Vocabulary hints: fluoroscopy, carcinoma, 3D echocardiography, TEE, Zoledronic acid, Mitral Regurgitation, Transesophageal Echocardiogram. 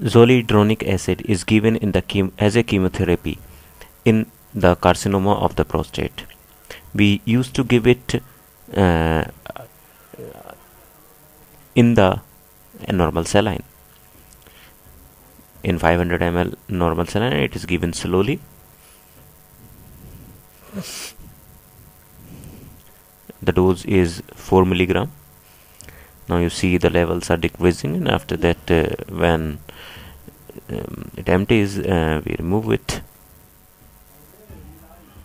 Zoledronic acid is given in the as a chemotherapy in the carcinoma of the prostate. We used to give it in the normal saline. In 500 ml normal saline, it is given slowly. The dose is 4 mg. Now you see the levels are decreasing, and after that when it empties, we remove it.